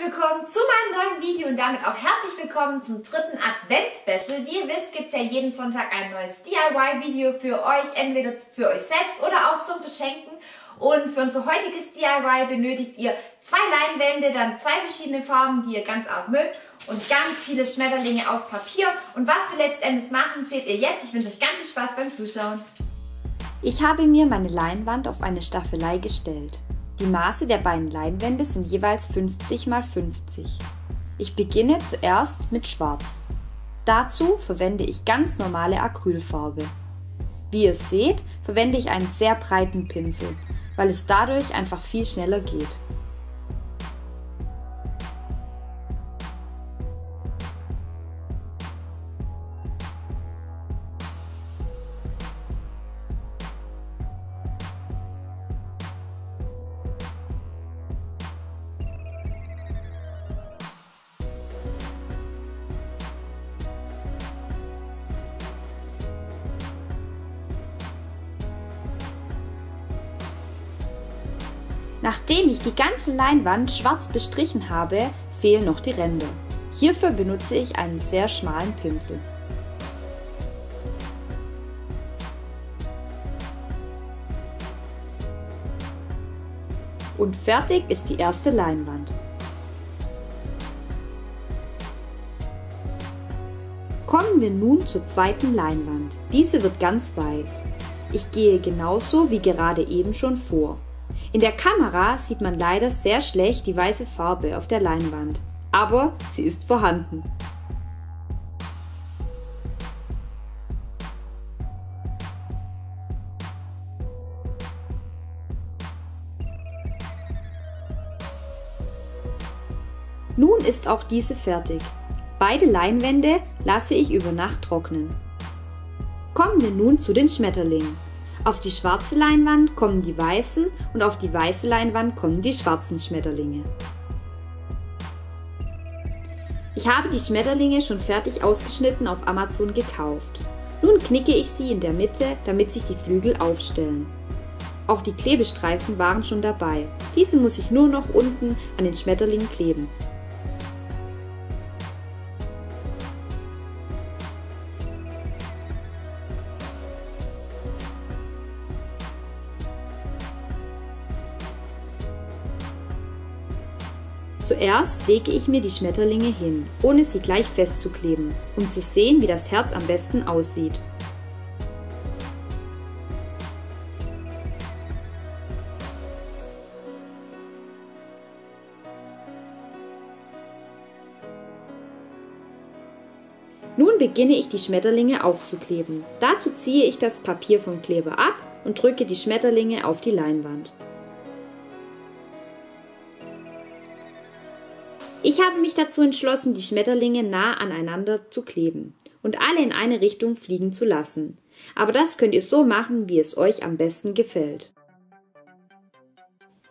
herzlich willkommen zu meinem neuen Video und damit auch herzlich willkommen zum dritten Advents-Special. Wie ihr wisst, gibt es ja jeden Sonntag ein neues DIY-Video für euch, entweder für euch selbst oder auch zum Verschenken. Und für unser heutiges DIY benötigt ihr 2 Leinwände, dann 2 verschiedene Farben, die ihr ganz arg mögt und ganz viele Schmetterlinge aus Papier. Und was wir letzten Endes machen, seht ihr jetzt. Ich wünsche euch ganz viel Spaß beim Zuschauen. Ich habe mir meine Leinwand auf eine Staffelei gestellt. Die Maße der beiden Leinwände sind jeweils 50 x 50. Ich beginne zuerst mit Schwarz. Dazu verwende ich ganz normale Acrylfarbe. Wie ihr seht, verwende ich einen sehr breiten Pinsel, weil es dadurch einfach viel schneller geht. Nachdem ich die ganze Leinwand schwarz bestrichen habe, fehlen noch die Ränder. Hierfür benutze ich einen sehr schmalen Pinsel. Und fertig ist die erste Leinwand. Kommen wir nun zur zweiten Leinwand. Diese wird ganz weiß. Ich gehe genauso wie gerade eben schon vor. In der Kamera sieht man leider sehr schlecht die weiße Farbe auf der Leinwand, aber sie ist vorhanden. Nun ist auch diese fertig. Beide Leinwände lasse ich über Nacht trocknen. Kommen wir nun zu den Schmetterlingen. Auf die schwarze Leinwand kommen die weißen und auf die weiße Leinwand kommen die schwarzen Schmetterlinge. Ich habe die Schmetterlinge schon fertig ausgeschnitten auf Amazon gekauft. Nun knicke ich sie in der Mitte, damit sich die Flügel aufstellen. Auch die Klebestreifen waren schon dabei. Diese muss ich nur noch unten an den Schmetterling kleben. Zuerst lege ich mir die Schmetterlinge hin, ohne sie gleich festzukleben, um zu sehen, wie das Herz am besten aussieht. Nun beginne ich die Schmetterlinge aufzukleben. Dazu ziehe ich das Papier vom Kleber ab und drücke die Schmetterlinge auf die Leinwand. Ich habe mich dazu entschlossen, die Schmetterlinge nah aneinander zu kleben und alle in eine Richtung fliegen zu lassen. Aber das könnt ihr so machen, wie es euch am besten gefällt.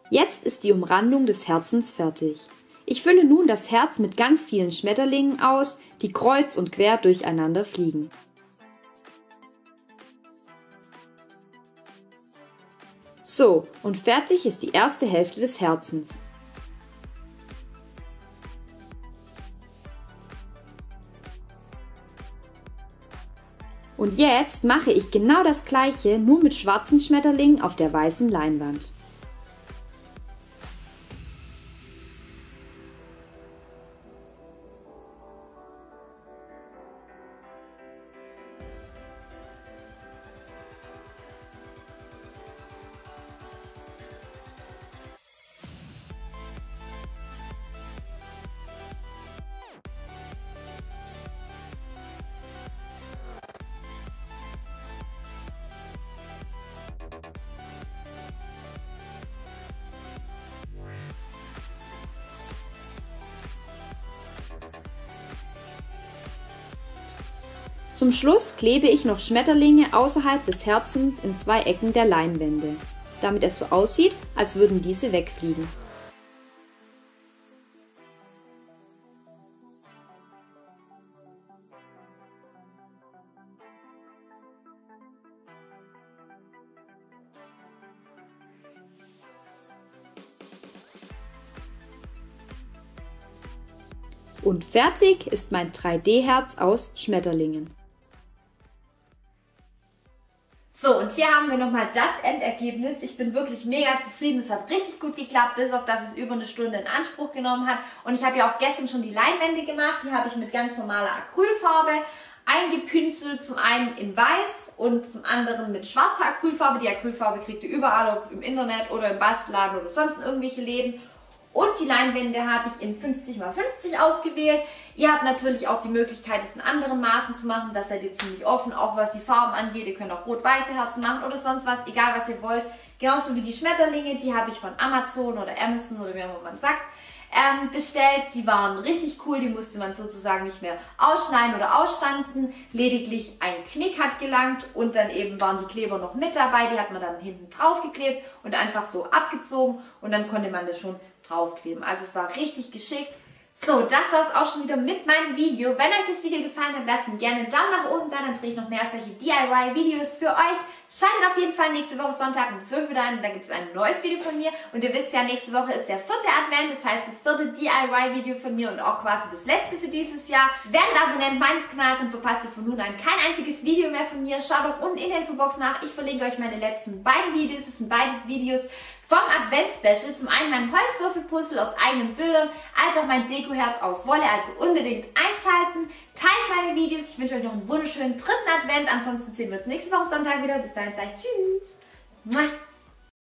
Jetzt ist die Umrandung des Herzens fertig. Ich fülle nun das Herz mit ganz vielen Schmetterlingen aus, die kreuz und quer durcheinander fliegen. So, und fertig ist die erste Hälfte des Herzens. Und jetzt mache ich genau das gleiche, nur mit schwarzen Schmetterlingen auf der weißen Leinwand. Zum Schluss klebe ich noch Schmetterlinge außerhalb des Herzens in 2 Ecken der Leinwände, damit es so aussieht, als würden diese wegfliegen. Und fertig ist mein 3D-Herz aus Schmetterlingen. So, und hier haben wir nochmal das Endergebnis. Ich bin wirklich mega zufrieden. Es hat richtig gut geklappt, bis auf dass es über eine Stunde in Anspruch genommen hat. Und ich habe ja auch gestern schon die Leinwände gemacht. Die habe ich mit ganz normaler Acrylfarbe eingepinselt, zum einen in weiß und zum anderen mit schwarzer Acrylfarbe. Die Acrylfarbe kriegt ihr überall, ob im Internet oder im Bastelladen oder sonst in irgendwelche Läden. Und die Leinwände habe ich in 50×50 ausgewählt. Ihr habt natürlich auch die Möglichkeit, es in anderen Maßen zu machen. Das seid ihr ziemlich offen, auch was die Farben angeht. Ihr könnt auch rot-weiße Herzen machen oder sonst was, egal was ihr wollt. Genauso wie die Schmetterlinge, die habe ich von Amazon oder Amazon oder wie auch immer man sagt, bestellt. Die waren richtig cool, die musste man sozusagen nicht mehr ausschneiden oder ausstanzen. Lediglich ein Knick hat gelangt und dann eben waren die Kleber noch mit dabei. Die hat man dann hinten drauf geklebt und einfach so abgezogen und dann konnte man das schon draufkleben. Also es war richtig geschickt. So, das war es auch schon wieder mit meinem Video. Wenn euch das Video gefallen hat, lasst ihm gerne einen Daumen nach oben da, dann drehe ich noch mehr solche DIY-Videos für euch. Schaltet auf jeden Fall nächste Woche Sonntag um 12 Uhr ein, da gibt es ein neues Video von mir. Und ihr wisst ja, nächste Woche ist der 4. Advent, das heißt das 4. DIY-Video von mir und auch quasi das letzte für dieses Jahr. Werdet Abonnent meines Kanals und verpasst ihr von nun an kein einziges Video mehr von mir. Schaut doch unten in der Infobox nach, ich verlinke euch meine letzten beiden Videos, das sind beide Videos vom Advents-Special, zum einen mein Holzwürfelpuzzle aus eigenen Bildern, als auch mein Dekoherz aus Wolle, also unbedingt einschalten. Teilt meine Videos, ich wünsche euch noch einen wunderschönen 3. Advent, ansonsten sehen wir uns nächste Woche Sonntag wieder. Bis dahin sage ich Tschüss!